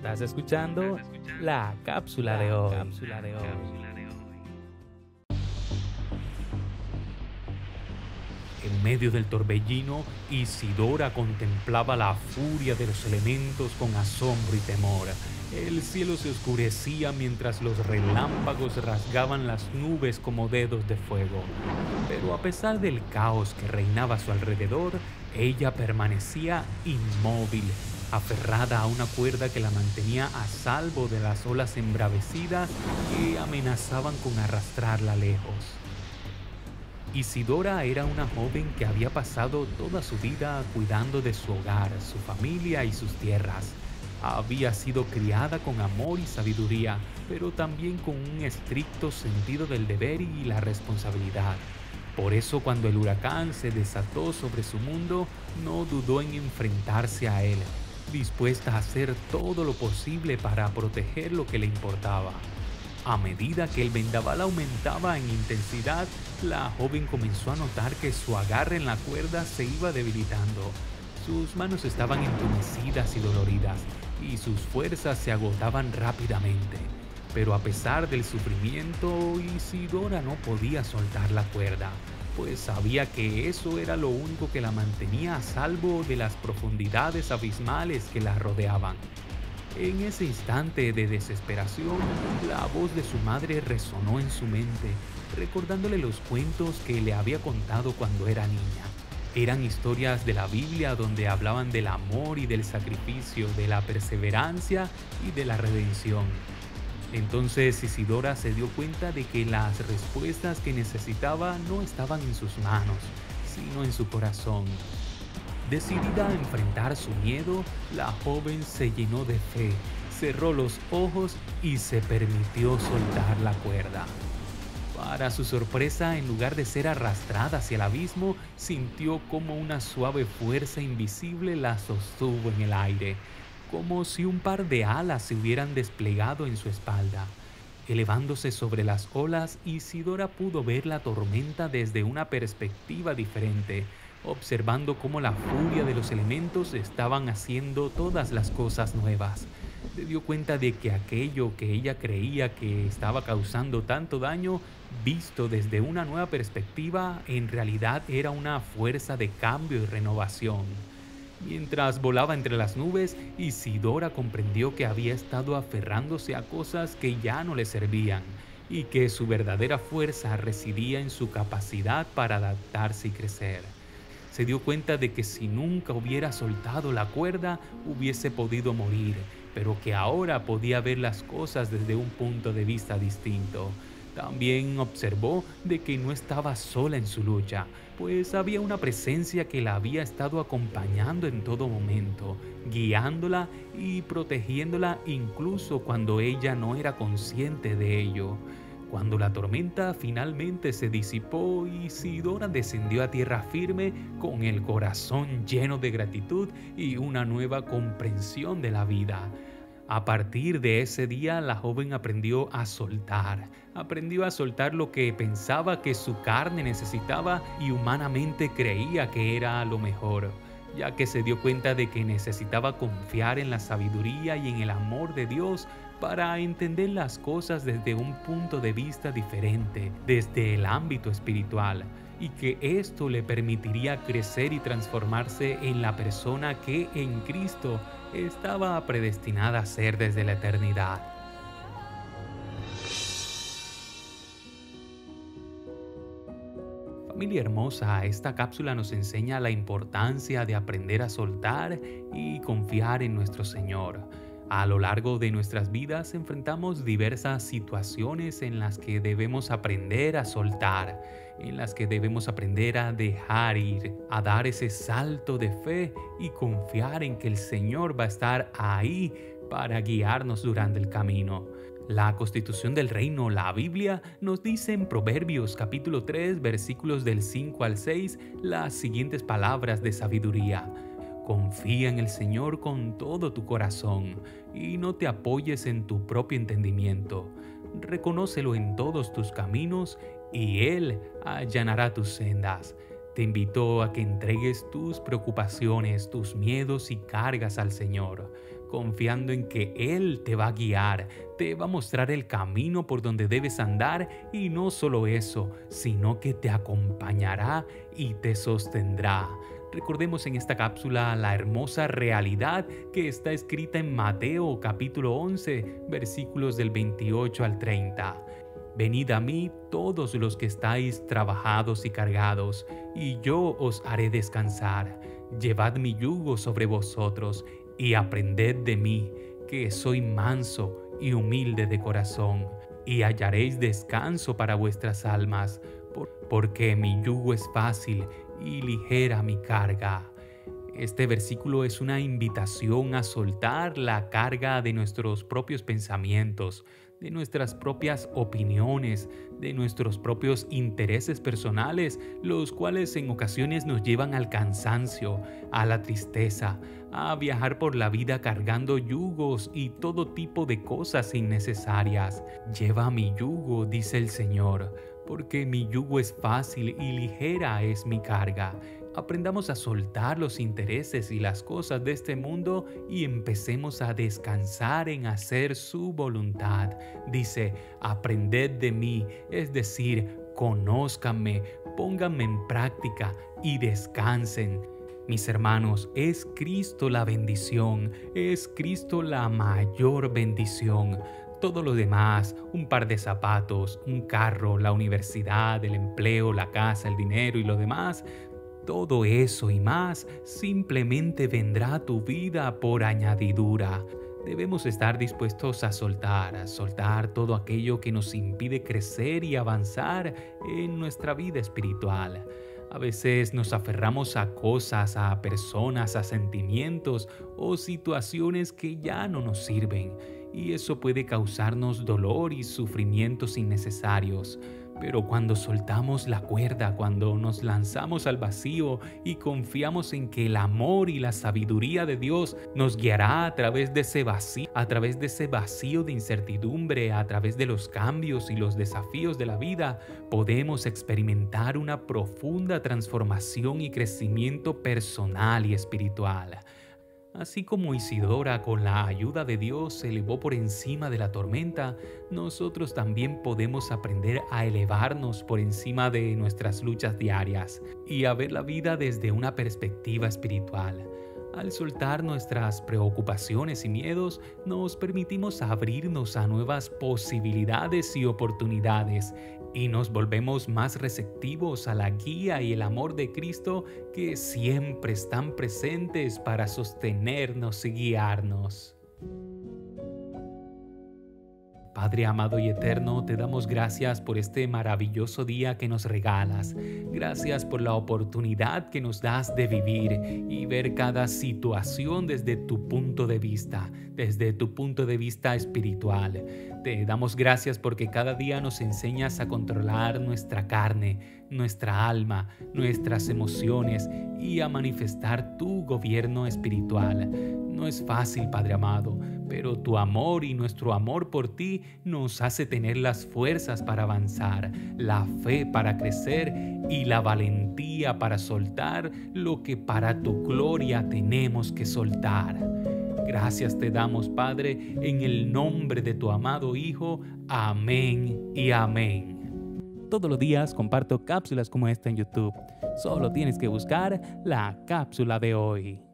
Estás escuchando La Cápsula de Hoy. En medio del torbellino, Isidora contemplaba la furia de los elementos con asombro y temor. El cielo se oscurecía mientras los relámpagos rasgaban las nubes como dedos de fuego. Pero a pesar del caos que reinaba a su alrededor, ella permanecía inmóvil, aferrada a una cuerda que la mantenía a salvo de las olas embravecidas que amenazaban con arrastrarla lejos. Isidora era una joven que había pasado toda su vida cuidando de su hogar, su familia y sus tierras. Había sido criada con amor y sabiduría, pero también con un estricto sentido del deber y la responsabilidad. Por eso, cuando el huracán se desató sobre su mundo, no dudó en enfrentarse a él, dispuesta a hacer todo lo posible para proteger lo que le importaba. A medida que el vendaval aumentaba en intensidad, la joven comenzó a notar que su agarre en la cuerda se iba debilitando. Sus manos estaban entumecidas y doloridas, y sus fuerzas se agotaban rápidamente. Pero a pesar del sufrimiento, Isidora no podía soltar la cuerda, pues sabía que eso era lo único que la mantenía a salvo de las profundidades abismales que la rodeaban. En ese instante de desesperación, la voz de su madre resonó en su mente, recordándole los cuentos que le había contado cuando era niña. Eran historias de la Biblia donde hablaban del amor y del sacrificio, de la perseverancia y de la redención. Entonces Isidora se dio cuenta de que las respuestas que necesitaba no estaban en sus manos, sino en su corazón. Decidida a enfrentar su miedo, la joven se llenó de fe, cerró los ojos y se permitió soltar la cuerda. Para su sorpresa, en lugar de ser arrastrada hacia el abismo, sintió como una suave fuerza invisible la sostuvo en el aire, como si un par de alas se hubieran desplegado en su espalda. Elevándose sobre las olas, Isidora pudo ver la tormenta desde una perspectiva diferente, observando cómo la furia de los elementos estaban haciendo todas las cosas nuevas. Se dio cuenta de que aquello que ella creía que estaba causando tanto daño, visto desde una nueva perspectiva, en realidad era una fuerza de cambio y renovación. Mientras volaba entre las nubes, Isidora comprendió que había estado aferrándose a cosas que ya no le servían y que su verdadera fuerza residía en su capacidad para adaptarse y crecer. Se dio cuenta de que si nunca hubiera soltado la cuerda, hubiese podido morir, pero que ahora podía ver las cosas desde un punto de vista distinto. También observó de que no estaba sola en su lucha, pues había una presencia que la había estado acompañando en todo momento, guiándola y protegiéndola incluso cuando ella no era consciente de ello. Cuando la tormenta finalmente se disipó, Isidora descendió a tierra firme con el corazón lleno de gratitud y una nueva comprensión de la vida. A partir de ese día, la joven aprendió a soltar. Aprendió a soltar lo que pensaba que su carne necesitaba y humanamente creía que era lo mejor, ya que se dio cuenta de que necesitaba confiar en la sabiduría y en el amor de Dios para entender las cosas desde un punto de vista diferente, desde el ámbito espiritual, y que esto le permitiría crecer y transformarse en la persona que en Cristo estaba predestinada a ser desde la eternidad. Familia hermosa, esta cápsula nos enseña la importancia de aprender a soltar y confiar en nuestro Señor. A lo largo de nuestras vidas enfrentamos diversas situaciones en las que debemos aprender a soltar, en las que debemos aprender a dejar ir, a dar ese salto de fe y confiar en que el Señor va a estar ahí para guiarnos durante el camino. La Constitución del Reino, la Biblia, nos dice en Proverbios capítulo 3, versículos del 5 al 6, las siguientes palabras de sabiduría. Confía en el Señor con todo tu corazón y no te apoyes en tu propio entendimiento. Reconócelo en todos tus caminos y Él allanará tus sendas. Te invito a que entregues tus preocupaciones, tus miedos y cargas al Señor. confiando en que Él te va a guiar, te va a mostrar el camino por donde debes andar, y no solo eso, sino que te acompañará y te sostendrá. Recordemos en esta cápsula la hermosa realidad que está escrita en Mateo capítulo 11, versículos del 28 al 30. Venid a mí todos los que estáis trabajados y cargados, y yo os haré descansar. Llevad mi yugo sobre vosotros y aprended de mí, que soy manso y humilde de corazón, y hallaréis descanso para vuestras almas, porque mi yugo es fácil y ligera mi carga. Este versículo es una invitación a soltar la carga de nuestros propios pensamientos, de nuestras propias opiniones, de nuestros propios intereses personales, los cuales en ocasiones nos llevan al cansancio, a la tristeza, a viajar por la vida cargando yugos y todo tipo de cosas innecesarias. Lleva mi yugo, dice el Señor, porque mi yugo es fácil y ligera es mi carga. Aprendamos a soltar los intereses y las cosas de este mundo y empecemos a descansar en hacer su voluntad. Dice, aprended de mí, es decir, conózcanme, pónganme en práctica y descansen. Mis hermanos, es Cristo la bendición, es Cristo la mayor bendición. Todo lo demás, un par de zapatos, un carro, la universidad, el empleo, la casa, el dinero y lo demás, todo eso y más simplemente vendrá a tu vida por añadidura. Debemos estar dispuestos a soltar todo aquello que nos impide crecer y avanzar en nuestra vida espiritual. A veces nos aferramos a cosas, a personas, a sentimientos o situaciones que ya no nos sirven, y eso puede causarnos dolor y sufrimientos innecesarios. Pero cuando soltamos la cuerda, cuando nos lanzamos al vacío y confiamos en que el amor y la sabiduría de Dios nos guiará a través de ese vacío de incertidumbre, a través de los cambios y los desafíos de la vida, podemos experimentar una profunda transformación y crecimiento personal y espiritual. Así como Isidora, con la ayuda de Dios, se elevó por encima de la tormenta, nosotros también podemos aprender a elevarnos por encima de nuestras luchas diarias y a ver la vida desde una perspectiva espiritual. Al soltar nuestras preocupaciones y miedos, nos permitimos abrirnos a nuevas posibilidades y oportunidades, y nos volvemos más receptivos a la guía y el amor de Cristo, que siempre están presentes para sostenernos y guiarnos. Padre amado y eterno, te damos gracias por este maravilloso día que nos regalas. Gracias por la oportunidad que nos das de vivir y ver cada situación desde tu punto de vista, espiritual. Te damos gracias porque cada día nos enseñas a controlar nuestra carne, nuestra alma, nuestras emociones y a manifestar tu gobierno espiritual. No es fácil, Padre amado, pero tu amor y nuestro amor por ti nos hace tener las fuerzas para avanzar, la fe para crecer y la valentía para soltar lo que para tu gloria tenemos que soltar. Gracias te damos, Padre, en el nombre de tu amado Hijo. Amén y amén. Todos los días comparto cápsulas como esta en YouTube. Solo tienes que buscar la cápsula de hoy.